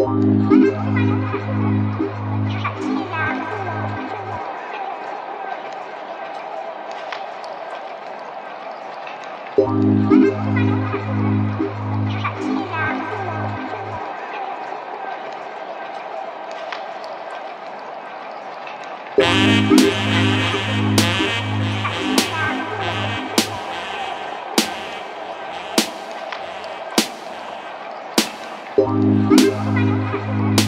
One, two, three, four.